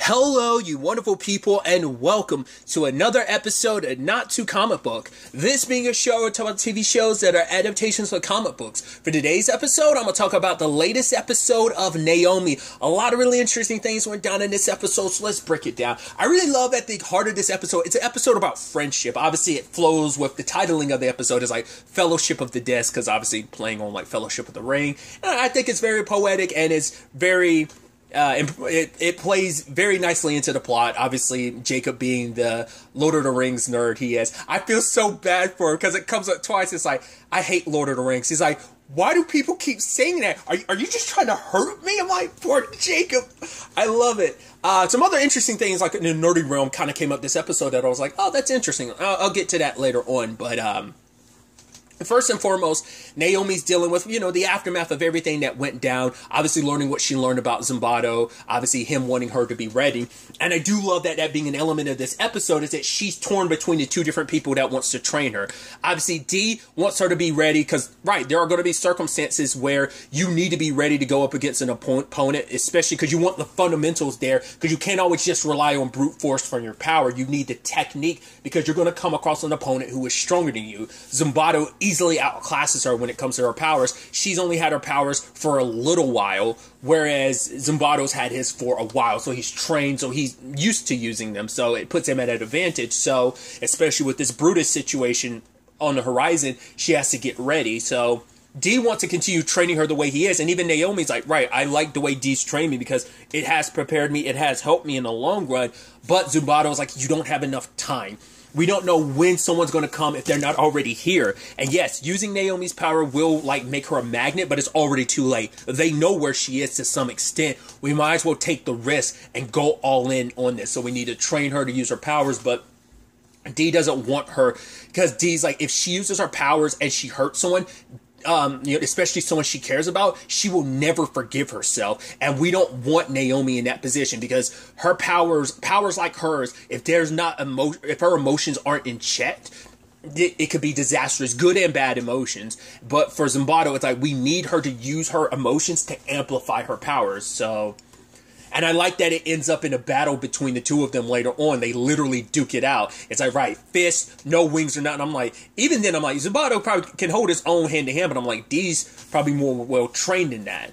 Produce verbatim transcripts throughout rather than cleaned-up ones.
Hello, you wonderful people, and welcome to another episode of Not Too Comic Book. This being a show where we talk about T V shows that are adaptations of comic books. For today's episode, I'm going to talk about the latest episode of Naomi. A lot of really interesting things went down in this episode, so let's break it down. I really love at the heart of this episode, it's an episode about friendship. Obviously, it flows with the titling of the episode is like Fellowship of the Desk, because obviously playing on like Fellowship of the Ring. And I think it's very poetic and it's very... Uh, and it, it plays very nicely into the plot. Obviously, Jacob being the Lord of the Rings nerd he is. I feel so bad for him because it comes up twice. It's like, I hate Lord of the Rings. He's like, why do people keep saying that? Are, are you just trying to hurt me? I'm like, poor Jacob. I love it. Uh, some other interesting things like in the nerdy realm kind of came up this episode that I was like, oh, that's interesting. I'll, I'll get to that later on. But, um... first and foremost, Naomi's dealing with, you know, the aftermath of everything that went down. Obviously learning what she learned about Zimbardo. Obviously him wanting her to be ready. And I do love that that being an element of this episode is that she's torn between the two different people that wants to train her. Obviously Dee wants her to be ready because, right, there are going to be circumstances where you need to be ready to go up against an opponent, especially because you want the fundamentals there because you can't always just rely on brute force from your power. You need the technique because you're going to come across an opponent who is stronger than you. Zimbardo easily outclasses her when it comes to her powers. She's only had her powers for a little while, whereas Zimbardo's had his for a while, so he's trained, so he's used to using them, so it puts him at an advantage. So, especially with this Brutus situation on the horizon, she has to get ready, so... Dee wants to continue training her the way he is, and even Naomi's like, right, I like the way Dee's trained me because it has prepared me, it has helped me in the long run, but Zimbardo's like, you don't have enough time. We don't know when someone's going to come if they're not already here. And yes, using Naomi's power will, like, make her a magnet, but it's already too late. They know where she is to some extent. We might as well take the risk and go all in on this. So we need to train her to use her powers, but... Dee doesn't want her because Dee's like, if she uses her powers and she hurts someone... Um, you know, especially someone she cares about, she will never forgive herself. And we don't want Naomi in that position because her powers, powers like hers, if there's not emo- if her emotions aren't in check, it, it could be disastrous, good and bad emotions. But for Zimbardo, it's like we need her to use her emotions to amplify her powers. So, and I like that it ends up in a battle between the two of them later on. They literally duke it out. It's like, right, fist, no wings or nothing. I'm like, even then, I'm like, Zimbardo probably can hold his own hand to hand, but I'm like, Dee's probably more well-trained in that.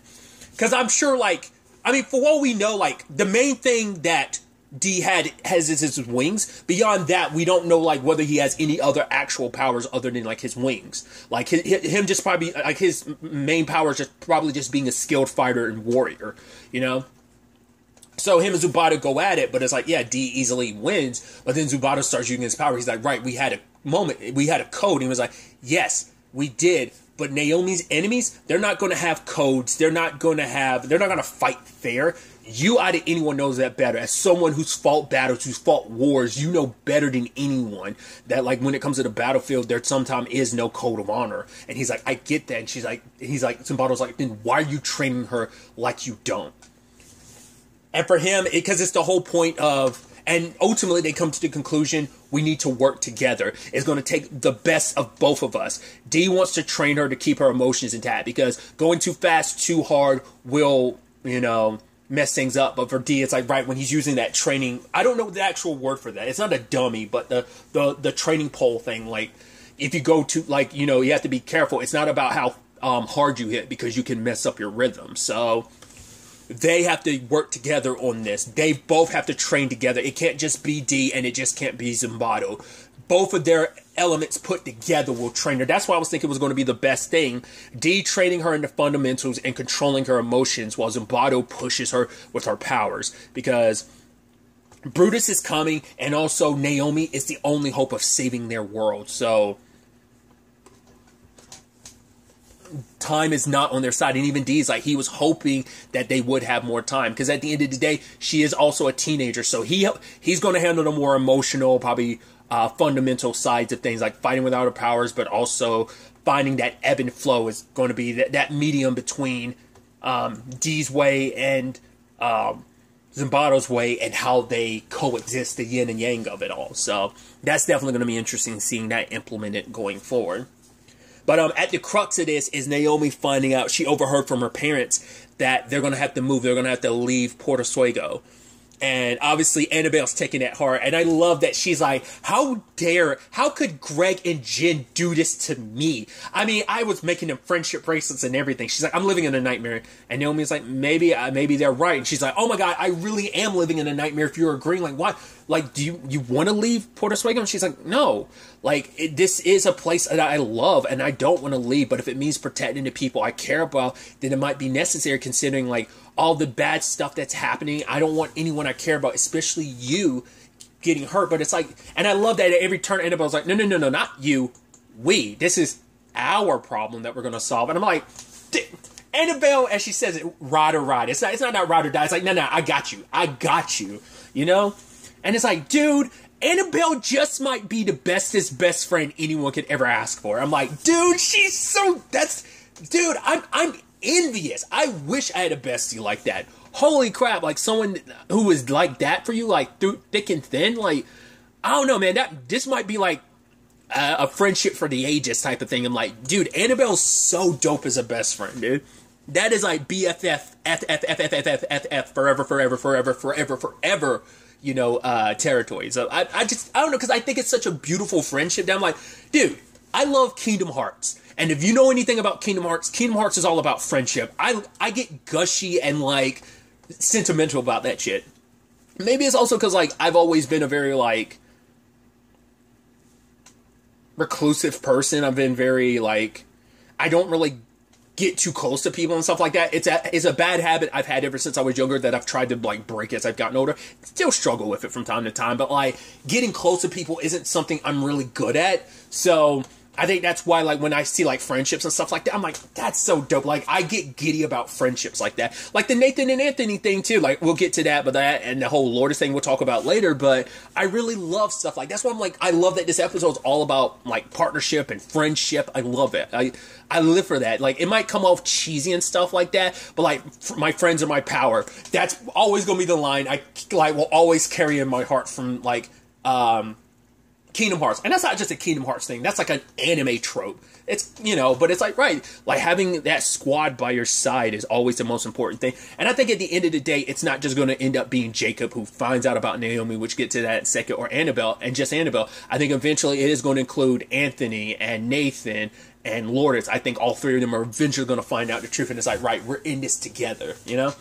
Because I'm sure, like, I mean, for what we know, like, the main thing that Dee had has is his wings. Beyond that, we don't know, like, whether he has any other actual powers other than, like, his wings. Like, his, him just probably, like, his main power is just probably just being a skilled fighter and warrior, you know? So him and Zimbardo go at it, but it's like, yeah, Dee easily wins. But then Zimbardo starts using his power. He's like, right, we had a moment. We had a code. And he was like, yes, we did. But Naomi's enemies, they're not going to have codes. They're not going to have, they're not going to fight fair. You out of anyone knows that better. As someone who's fought battles, who's fought wars, you know better than anyone that, like, when it comes to the battlefield, there sometimes is no code of honor. And he's like, I get that. And she's like, he's like, Zimbardo's like, then why are you training her like you don't? And for him, because it, it's the whole point of, and ultimately they come to the conclusion, we need to work together. It's going to take the best of both of us. Dee wants to train her to keep her emotions intact because going too fast, too hard will, you know, mess things up. But for Dee, it's like, right, when he's using that training, I don't know the actual word for that. It's not a dummy, but the, the, the training pole thing, like, if you go to, like, you know, you have to be careful. It's not about how um, hard you hit because you can mess up your rhythm. So... they have to work together on this. They both have to train together. It can't just be Dee and it just can't be Zimbardo. Both of their elements put together will train her. That's why I was thinking it was going to be the best thing. Dee training her in the fundamentals and controlling her emotions while Zimbardo pushes her with her powers. Because Brutus is coming and also Naomi is the only hope of saving their world. So... time is not on their side, and even Dee's like, he was hoping that they would have more time, because at the end of the day, she is also a teenager, so he he's going to handle the more emotional, probably uh, fundamental sides of things, like fighting without her powers, but also finding that ebb and flow is going to be that, that medium between um, Dee's way and um, Zimbardo's way, and how they coexist, the yin and yang of it all, so that's definitely going to be interesting seeing that implemented going forward. But um, at the crux of this is Naomi finding out, she overheard from her parents that they're going to have to move, they're going to have to leave Puerto Rico. And obviously Annabelle's taking that heart. And I love that she's like, how dare, how could Greg and Jen do this to me? I mean, I was making them friendship bracelets and everything. She's like, I'm living in a nightmare. And Naomi's like, maybe, uh, maybe they're right. And she's like, oh my God, I really am living in a nightmare if you're agreeing. Like, why? Like, do you, you want to leave Porter Swagum? And she's like, no. Like, it, this is a place that I love and I don't want to leave. But if it means protecting the people I care about, then it might be necessary considering, like, all the bad stuff that's happening. I don't want anyone I care about, especially you, getting hurt. But it's like, and I love that at every turn, Annabelle's like, no, no, no, no, not you. We. This is our problem that we're going to solve. And I'm like, Annabelle, as she says it, ride or ride. It's not, it's not, not ride or die. It's like, no, no, I got you. I got you. You know? And it's like, dude, Annabelle just might be the bestest best friend anyone could ever ask for. I'm like, dude, she's so, that's, dude, I'm, I'm, envious. I wish I had a bestie like that. Holy crap, like someone who was like that for you, like through thick and thin. Like, I don't know, man, that this might be like a, a friendship for the ages type of thing. I'm like, dude, Annabelle's so dope as a best friend, dude. That is like B F F, F F F F F F F F forever, forever, forever, forever, forever, you know, uh, territory. So I, I just, I don't know, because I think it's such a beautiful friendship that I'm like, dude, I love Kingdom Hearts. And if you know anything about Kingdom Hearts, Kingdom Hearts is all about friendship. I I get gushy and, like, sentimental about that shit. Maybe it's also because, like, I've always been a very, like, reclusive person. I've been very, like, I don't really get too close to people and stuff like that. It's a, it's a bad habit I've had ever since I was younger that I've tried to, like, break as I've gotten older. Still struggle with it from time to time. But, like, getting close to people isn't something I'm really good at. So I think that's why, like, when I see, like, friendships and stuff like that, I'm like, that's so dope. Like, I get giddy about friendships like that. Like, the Nathan and Anthony thing, too. Like, we'll get to that, but that and the whole Lourdes thing we'll talk about later. But I really love stuff like that. That's why I'm like, I love that this episode is all about, like, partnership and friendship. I love it. I, I live for that. Like, it might come off cheesy and stuff like that, but, like, my friends are my power. That's always going to be the line I, like, will always carry in my heart from, like, um... Kingdom Hearts. And that's not just a Kingdom Hearts thing. That's like an anime trope. It's, you know, but it's like, right, like having that squad by your side is always the most important thing. And I think at the end of the day, it's not just going to end up being Jacob who finds out about Naomi, which get to that in second, or Annabelle, and just Annabelle. I think eventually it is going to include Anthony and Nathan and Lourdes. I think all three of them are eventually going to find out the truth. And it's like, right, we're in this together, you know,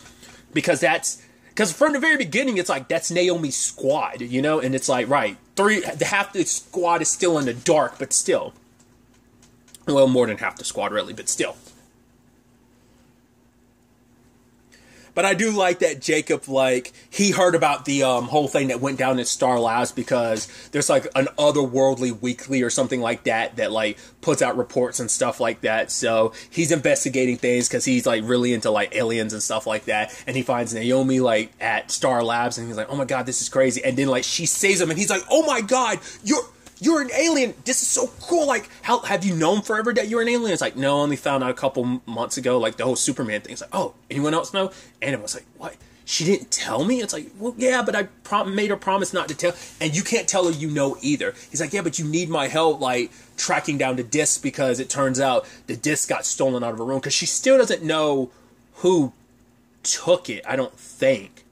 because that's, because from the very beginning, it's like, that's Naomi's squad, you know? And it's like, right, three, half the squad is still in the dark, but still. Well, more than half the squad, really, but still. But I do like that Jacob, like, he heard about the um, whole thing that went down in Star Labs because there's, like, an Otherworldly Weekly or something like that that, like, puts out reports and stuff like that. So he's investigating things because he's, like, really into, like, aliens and stuff like that. And he finds Naomi, like, at Star Labs and he's like, oh, my God, this is crazy. And then, like, she saves him and he's like, oh, my God, you're... you're an alien. This is so cool. Like, how have you known forever that you're an alien? It's like, no, I only found out a couple months ago. Like, the whole Superman thing. It's like, oh, anyone else know? And I was like, what? She didn't tell me? It's like, well, yeah, but I prom made her promise not to tell. And you can't tell her you know either. He's like, yeah, but you need my help, like, tracking down the disc because it turns out the disc got stolen out of her room. Because she still doesn't know who took it, I don't think.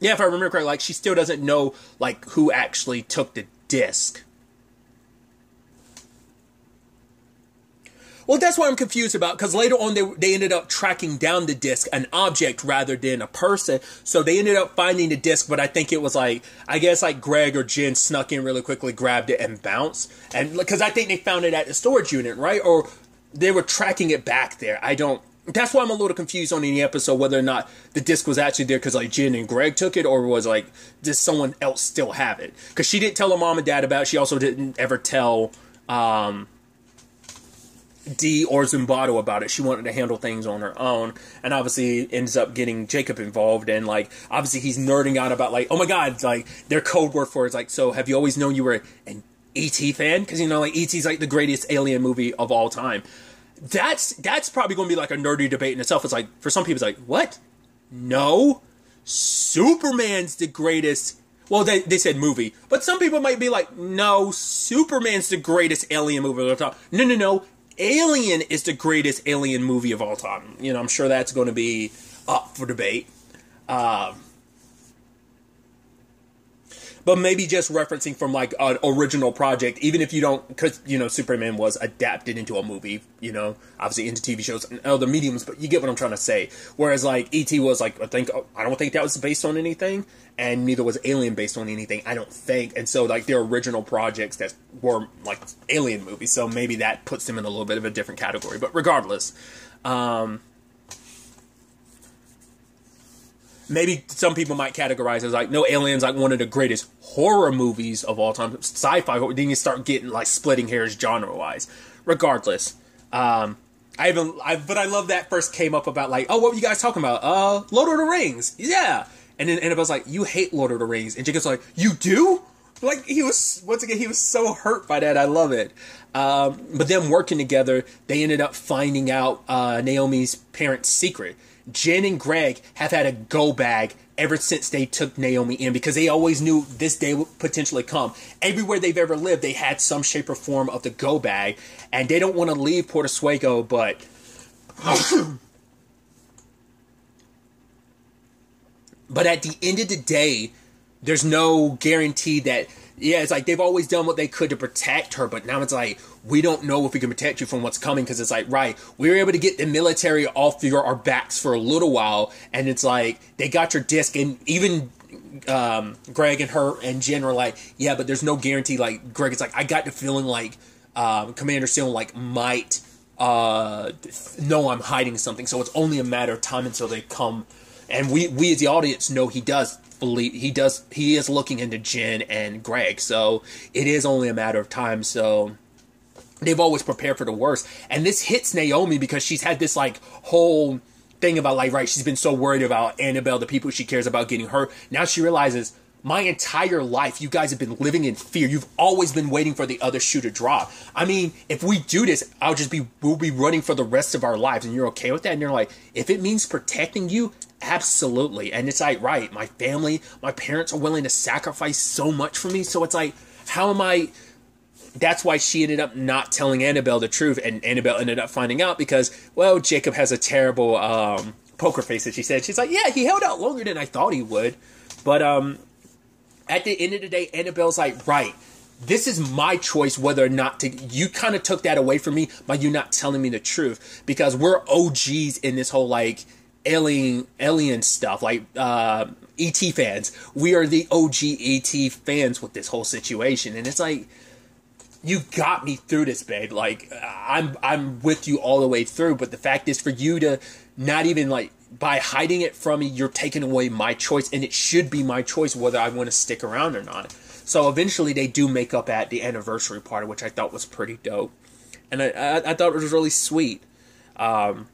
Yeah, if I remember correctly, like, she still doesn't know, like, who actually took the disc. Well, that's what I'm confused about, because later on they, they ended up tracking down the disc, an object rather than a person. So they ended up finding the disc, but I think it was like, I guess like Greg or Jen snuck in really quickly, grabbed it and bounced. And because I think they found it at the storage unit, right? Or they were tracking it back there. I don't, that's why I'm a little confused on any episode, whether or not the disc was actually there because like Jen and Greg took it, or was like, does someone else still have it? Because she didn't tell her mom and dad about it. She also didn't ever tell um, Dee or Zimbardo about it. She wanted to handle things on her own, and obviously ends up getting Jacob involved, and like obviously he's nerding out about like, oh my God, like their code word for it is like, so have you always known you were an E T fan? Because you know like E T's like the greatest alien movie of all time. That's that's probably going to be like a nerdy debate in itself. It's like for some people it's like, what? No, Superman's the greatest. Well, they, they said movie, but some people might be like, no, Superman's the greatest alien movie of all time. No, no, no. Alien is the greatest alien movie of all time. You know, I'm sure that's going to be up for debate. Um, but maybe just referencing from like an original project, even if you don't, because, you know, Superman was adapted into a movie, you know, obviously into T V shows and other mediums, but you get what I'm trying to say. Whereas like E T was like, I think, I don't think that was based on anything, and neither was Alien based on anything, I don't think. And so like their original projects that were like Alien movies, so maybe that puts them in a little bit of a different category. But regardless, um... maybe some people might categorize as like, no, Alien's like one of the greatest horror movies of all time, sci-fi. Then you start getting like splitting hairs genre-wise. Regardless, um, I even, I, but I love that first came up about like, oh, what were you guys talking about? Uh, Lord of the Rings, yeah. And then Annabelle's like, you hate Lord of the Rings, and Jacob's like, you do? Like he was once again, he was so hurt by that. I love it. Um, but them working together, they ended up finding out uh, Naomi's parents' secret. Jen and Greg have had a go bag ever since they took Naomi in, because they always knew this day would potentially come. Everywhere they've ever lived, they had some shape or form of the go bag, and they don't want to leave Puerto Sueco, but but at the end of the day, there's no guarantee that, yeah, it's like they've always done what they could to protect her, but now it's like, we don't know if we can protect you from what's coming, because it's like, right, we were able to get the military off your, our backs for a little while, and it's like, they got your disc, and even um, Greg and her and Jen were like, yeah, but there's no guarantee. Like, Greg, it's like, I got the feeling like um, Commander Seal like might uh, know I'm hiding something, so it's only a matter of time until they come, and we, we as the audience know he does. He does. He is looking into Jen and Greg, so it is only a matter of time. So they've always prepared for the worst, and this hits Naomi because she's had this like whole thing about like, right, she's been so worried about Annabelle, the people she cares about getting hurt. Now she realizes, my entire life, you guys have been living in fear. You've always been waiting for the other shoe to drop. I mean, if we do this, I'll just be, we'll be running for the rest of our lives, and you're okay with that? And you're like, if it means protecting you, absolutely. And it's like, right, my family, my parents are willing to sacrifice so much for me. So it's like, how am I? That's why she ended up not telling Annabelle the truth, and Annabelle ended up finding out because, well, Jacob has a terrible um, poker face, that she said. She's like, yeah, he held out longer than I thought he would. But um, at the end of the day, Annabelle's like, right, this is my choice whether or not to, you kind of took that away from me by you not telling me the truth, because we're O Gs in this whole like alien alien stuff, like uh, E T fans. We are the O G E T fans with this whole situation, and it's like, you got me through this, babe. Like, I'm I'm with you all the way through. But the fact is, for you to not even like, by hiding it from me, you're taking away my choice, and it should be my choice whether I want to stick around or not. So eventually they do make up at the anniversary party, which I thought was pretty dope. And I, I, I thought it was really sweet. Um,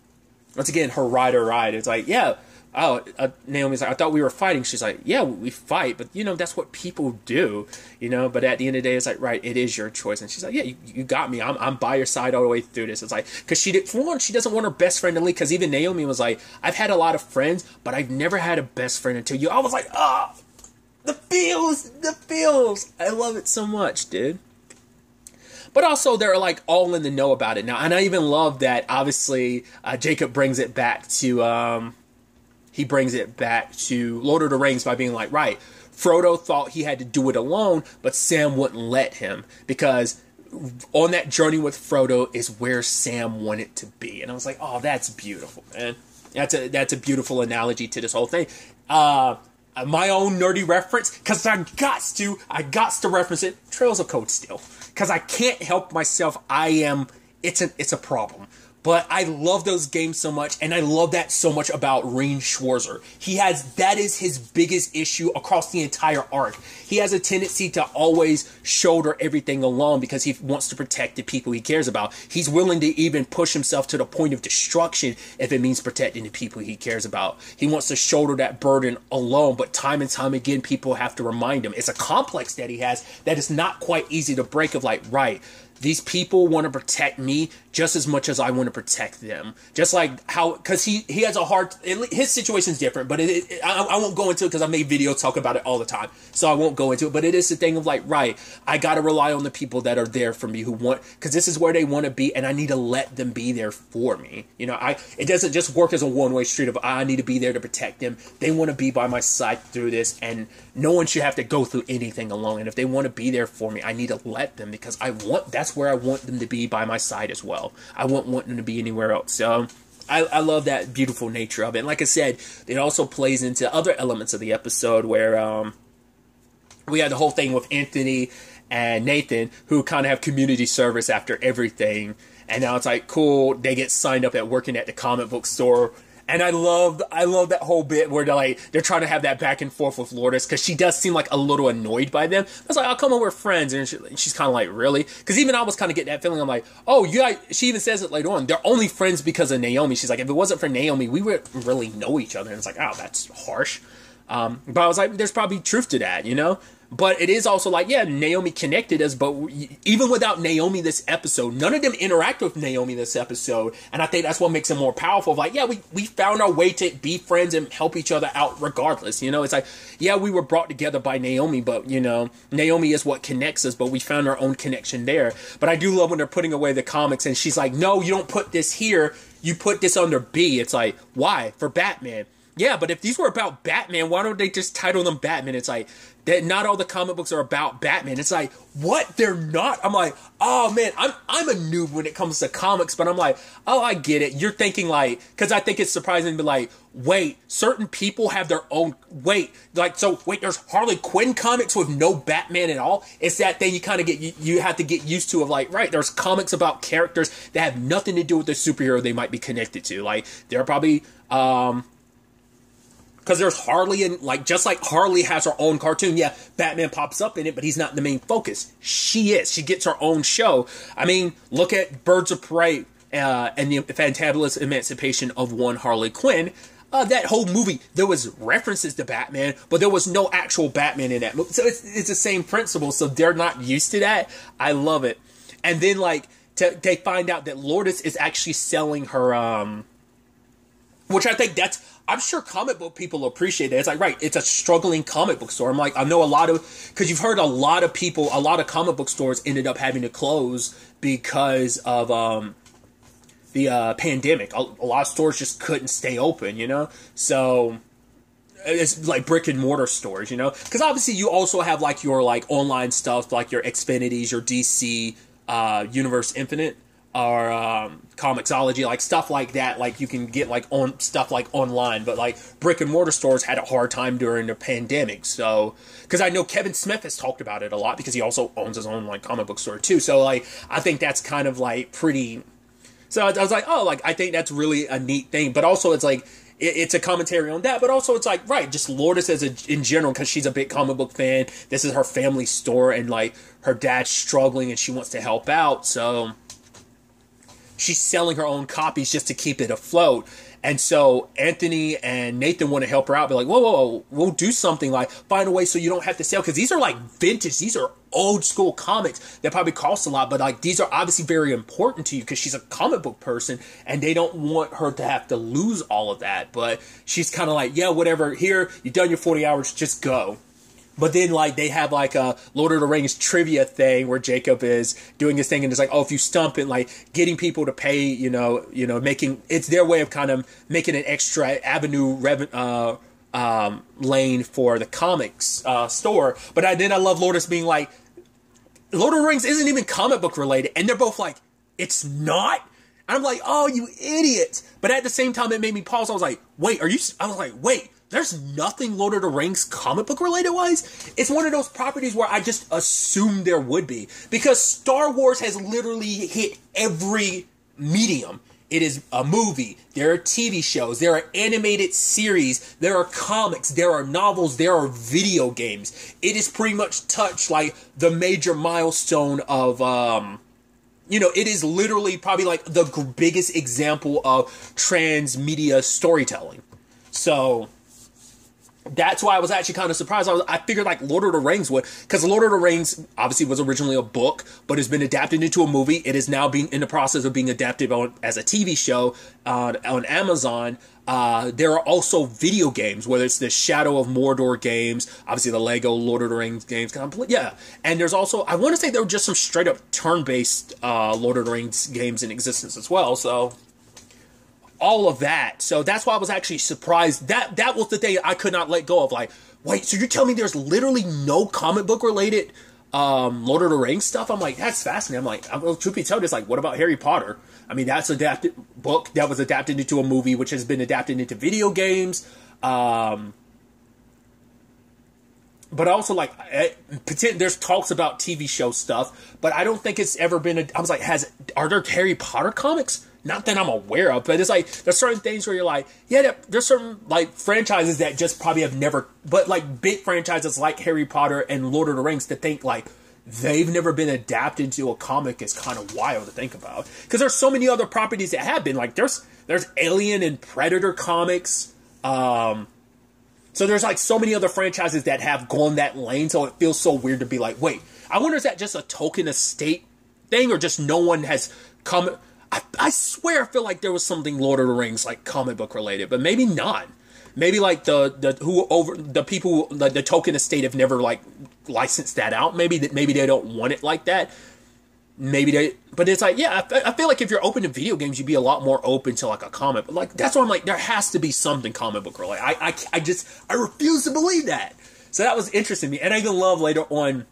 once again, her ride or ride. It's like, yeah, oh, uh, Naomi's like, I thought we were fighting. She's like, yeah, we fight, but, you know, that's what people do, you know. But at the end of the day, it's like, right, it is your choice. And she's like, yeah, you, you got me. I'm, I'm by your side all the way through this. It's like, because she did, for one, she doesn't want her best friend to leave, because even Naomi was like, I've had a lot of friends, but I've never had a best friend until you. I was like, ah, oh, the feels, the feels. I love it so much, dude. But also, they're like all in the know about it now. And I even love that, obviously, uh, Jacob brings it back to, um, he brings it back to Lord of the Rings by being like, right, Frodo thought he had to do it alone, but Sam wouldn't let him, because on that journey with Frodo is where Sam wanted to be. And I was like, oh, that's beautiful, man. That's a, that's a beautiful analogy to this whole thing. Uh, my own nerdy reference, because I got to, I got to reference it, Trails of Cold Steel. Because I can't help myself, I am, it's an, it's a problem. But I love those games so much, and I love that so much about Reen Schwarzer. He has, that is his biggest issue across the entire arc. He has a tendency to always shoulder everything alone because he wants to protect the people he cares about. He's willing to even push himself to the point of destruction if it means protecting the people he cares about. He wants to shoulder that burden alone, but time and time again, people have to remind him. It's a complex that he has that is not quite easy to break, of like, right, these people want to protect me just as much as I want to protect them. Just like how, because he, he has a hard, it, his situation's different, but it, it, I, I won't go into it because I made videos talk about it all the time, so I won't go into it. But it is the thing of like, right, I got to rely on the people that are there for me, who want, because this is where they want to be, and I need to let them be there for me. You know, I it doesn't just work as a one-way street of I need to be there to protect them. They want to be by my side through this, and no one should have to go through anything alone. And if they want to be there for me, I need to let them, because I want, that's where I want them to be, by my side as well. I wouldn't want them to be anywhere else. So I, I love that beautiful nature of it. And like I said, it also plays into other elements of the episode where um, we had the whole thing with Anthony and Nathan, who kind of have community service after everything. And now it's like, cool, they get signed up at working at the comic book store. And I love, I love that whole bit where they're like, they're trying to have that back and forth with Lourdes, because she does seem like a little annoyed by them. I was like, I'll come over with friends, and she, she's kind of like, really? Because even I was kind of getting that feeling. I'm like, oh, you guys, she even says it later on, they're only friends because of Naomi. She's like, if it wasn't for Naomi, we wouldn't really know each other. And it's like, oh, that's harsh. Um, but I was like, there's probably truth to that, you know? But it is also like, yeah, Naomi connected us, but even without Naomi this episode, none of them interact with Naomi this episode. And I think that's what makes it more powerful. Like, yeah, we, we found our way to be friends and help each other out regardless. You know, it's like, yeah, we were brought together by Naomi, but, you know, Naomi is what connects us, but we found our own connection there. But I do love when they're putting away the comics and she's like, no, you don't put this here. You put this under B. It's like, why? For Batman. Yeah, but if these were about Batman, why don't they just title them Batman? It's like, that not all the comic books are about Batman. It's like, what? They're not? I'm like, oh man, I'm I'm a noob when it comes to comics, but I'm like, oh, I get it. You're thinking like, because I think it's surprising to be like, wait, certain people have their own, wait, like, so wait, there's Harley Quinn comics with no Batman at all? It's that thing you kind of get, you, you have to get used to of like, right, there's comics about characters that have nothing to do with the superhero they might be connected to. Like, they're probably, um... because there's Harley, and like just like Harley has her own cartoon, yeah, Batman pops up in it, but he's not the main focus. She is. She gets her own show. I mean, look at Birds of Prey uh, and the Fantabulous Emancipation of One Harley Quinn. Uh, that whole movie, there was references to Batman, but there was no actual Batman in that movie. So it's, it's the same principle. So they're not used to that. I love it. And then like to, they find out that Lourdes is actually selling her, um, which I think that's, I'm sure comic book people appreciate that. It's like, right, it's a struggling comic book store. I'm like, I know a lot of, because you've heard a lot of people, a lot of comic book stores ended up having to close because of um, the uh, pandemic. A, a lot of stores just couldn't stay open, you know? So it's like brick and mortar stores, you know? Because obviously you also have like your like online stuff, like your Xfinities, your D C uh, Universe Infinite, or um, comiXology, like stuff like that, like you can get like on stuff like online, but like brick and mortar stores had a hard time during the pandemic. So, because I know Kevin Smith has talked about it a lot, because he also owns his own like comic book store too. So like, I think that's kind of like pretty, so I was like, oh, like, I think that's really a neat thing. But also it's like, it's a commentary on that, but also it's like, right, just Lourdes as a, in general, because she's a big comic book fan. This is her family store, and like her dad's struggling and she wants to help out. So she's selling her own copies just to keep it afloat. And so Anthony and Nathan want to help her out. Be like, whoa, whoa, whoa, we'll do something, like find a way so you don't have to sell. Because these are like vintage. These are old school comics that probably cost a lot. But like these are obviously very important to you, because she's a comic book person. And they don't want her to have to lose all of that. But she's kind of like, yeah, whatever. Here, you've done your forty hours. Just go. But then, like, they have, like, a Lord of the Rings trivia thing where Jacob is doing this thing, and it's like, oh, if you stump it, like, getting people to pay, you know, you know, making, it's their way of kind of making an extra avenue revenue, uh, um, lane for the comics, uh, store. But I, then I love Lourdes being like, Lord of the Rings isn't even comic book related, and they're both like, it's not? And I'm like, oh, you idiots. But at the same time, it made me pause. I was like, wait, are you, I was like, wait. There's nothing Lord of the Rings comic book related wise. It's one of those properties where I just assumed there would be, because Star Wars has literally hit every medium. It is a movie. There are T V shows. There are animated series. There are comics. There are novels. There are video games. It is pretty much touched like the major milestone of, um, you know, it is literally probably like the biggest example of transmedia storytelling. So that's why I was actually kind of surprised. I, was, I figured like Lord of the Rings would, because Lord of the Rings obviously was originally a book, but has been adapted into a movie. It is now being in the process of being adapted on, as a T V show uh, on Amazon. Uh, there are also video games, whether it's the Shadow of Mordor games, obviously the Lego Lord of the Rings games. Yeah, and there's also, I want to say there were just some straight up turn-based uh, Lord of the Rings games in existence as well, so... all of that. So that's why I was actually surprised. That that was the thing I could not let go of. Like, wait, so you're telling me there's literally no comic book related um, Lord of the Rings stuff? I'm like, that's fascinating. I'm like, I'm, truth be told, it's like, what about Harry Potter? I mean, that's adapted book that was adapted into a movie, which has been adapted into video games. Um, but also, like, I, there's talks about T V show stuff, but I don't think it's ever been. A, I was like, has are there Harry Potter comics? Not that I'm aware of, but it's like, there's certain things where you're like, yeah, there's certain, like, franchises that just probably have never, but, like, big franchises like Harry Potter and Lord of the Rings, to think, like, they've never been adapted to a comic is kind of wild to think about. Because there's so many other properties that have been, like, there's there's Alien and Predator comics, um, so there's, like, so many other franchises that have gone that lane, so it feels so weird to be like, wait, I wonder, is that just a Tolkien Estate thing, or just no one has come... I, I swear I feel like there was something Lord of the Rings, like, comic book related, but maybe not. Maybe, like, the, the who over the people, like, the Tolkien Estate have never, like, licensed that out. Maybe that maybe they don't want it like that. Maybe they... But it's like, yeah, I, I feel like if you're open to video games, you'd be a lot more open to, like, a comic. But, like, that's why I'm like, there has to be something comic book related. I, I, I just... I refuse to believe that. So that was interesting to me. And I even love later on,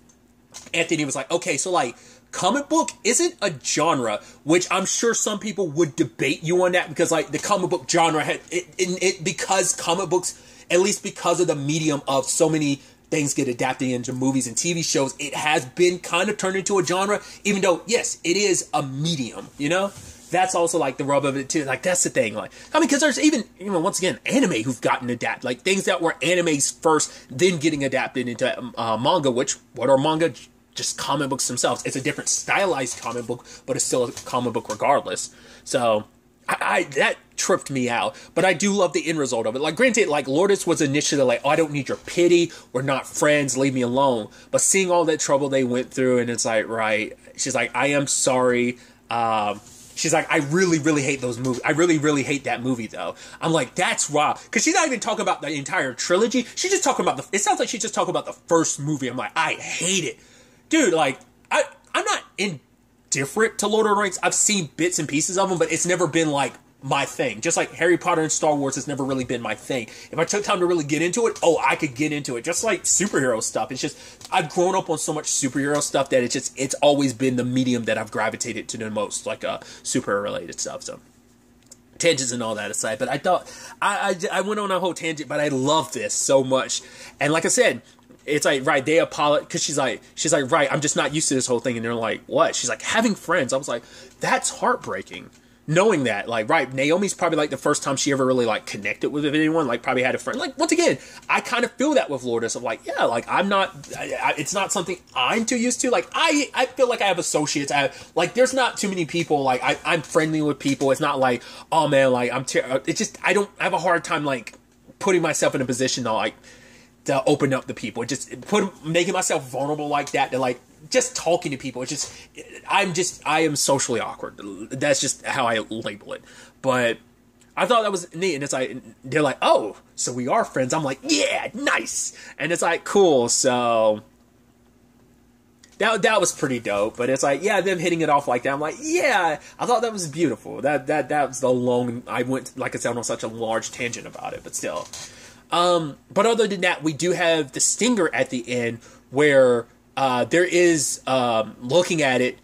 Anthony was like, okay, so, like... comic book isn't a genre, which I'm sure some people would debate you on that, because like the comic book genre had it, it, it because comic books, at least because of the medium of so many things get adapted into movies and T V shows, it has been kind of turned into a genre, even though yes, it is a medium, you know? That's also like the rub of it too. Like that's the thing. Like I mean, because there's even, you know, once again, anime who've gotten adapted, like things that were animes first, then getting adapted into uh, manga, which what are manga? Just comic books themselves. It's a different stylized comic book, but it's still a comic book regardless. So, I, I that tripped me out. But I do love the end result of it. Like, granted, like, Lourdes was initially like, oh, I don't need your pity. We're not friends. Leave me alone. But seeing all that trouble they went through, and it's like, right. She's like, I am sorry. Um... She's like, I really, really hate those movies. I really, really hate that movie, though. I'm like, that's raw. Because she's not even talking about the entire trilogy. She's just talking about the... It sounds like she's just talking about the first movie. I'm like, I hate it. Dude, like, I, I'm not indifferent to Lord of the Rings. I've seen bits and pieces of them, but it's never been, like, my thing. Just like Harry Potter and Star Wars has never really been my thing. If I took time to really get into it, oh, I could get into it. Just like superhero stuff. It's just, I've grown up on so much superhero stuff that it's just, it's always been the medium that I've gravitated to the most, like, uh, superhero-related stuff, so... tangents and all that aside, but I thought, I, I, I went on a whole tangent, but I love this so much, and like I said, it's like, right, they apologize, because she's like, she's like, right, I'm just not used to this whole thing, and they're like, what? She's like, having friends. I was like, that's heartbreaking, knowing that, like, right, Naomi's probably, like, the first time she ever really, like, connected with anyone, like, probably had a friend, like, once again, I kind of feel that with Lourdes, of like, yeah, like, I'm not, I, I, it's not something I'm too used to, like, I, I feel like I have associates, I have, like, there's not too many people, like, I, I'm friendly with people, it's not like, oh, man, like, I'm, ter it's just, I don't, I have a hard time, like, putting myself in a position to, like, to open up to people, it just put making myself vulnerable like that, to like just talking to people. It's just I'm just I am socially awkward. That's just how I label it. But I thought that was neat, and it's like they're like, oh, so we are friends. I'm like, yeah, nice, and it's like cool. So that that was pretty dope. But it's like yeah, them hitting it off like that. I'm like yeah, I thought that was beautiful. That that that was the long I went like I said on such a large tangent about it, but still. Um, but other than that, we do have the stinger at the end where uh, there is, um, looking at it,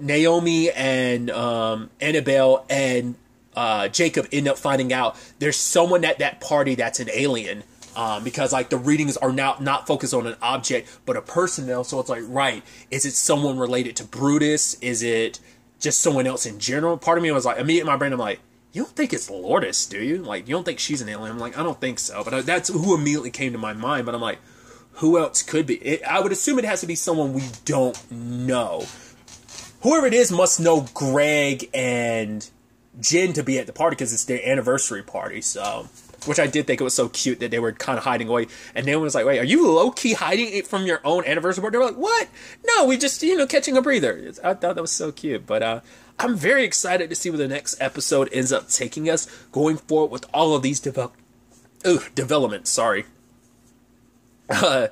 Naomi and um, Annabelle and uh, Jacob end up finding out there's someone at that party that's an alien. Um, because, like, the readings are now not focused on an object, but a person now. So it's like, right, is it someone related to Brutus? Is it just someone else in general? Part of me was like, immediately in my brain, I'm like, you don't think it's Lourdes, do you? Like, you don't think she's an alien? I'm like, I don't think so. But I, that's who immediately came to my mind. But I'm like, who else could be? It, I would assume it has to be someone we don't know. Whoever it is must know Greg and Jen to be at the party because it's their anniversary party. So which I did think it was so cute that they were kind of hiding away. And Naomi was like, wait, are you low-key hiding it from your own anniversary board? They were like, what? No, we just, you know, catching a breather. I thought that was so cute. But uh, I'm very excited to see where the next episode ends up taking us going forward with all of these develop Ooh, developments. Sorry. Uh,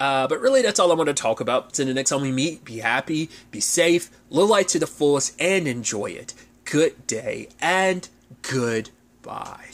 uh, but really, that's all I want to talk about. So the next time we meet, be happy, be safe, live life to the fullest, and enjoy it. Good day and goodbye.